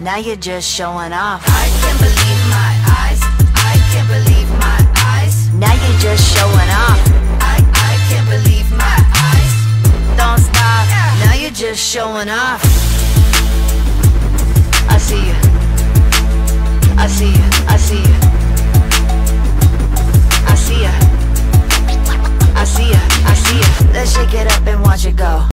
Now you're just showing off. I can't believe my eyes. I can't believe my eyes. Now you're just showing off. I can't believe my eyes. Don't stop. Yeah. Now you're just showing off. I see you. I see you. I see you.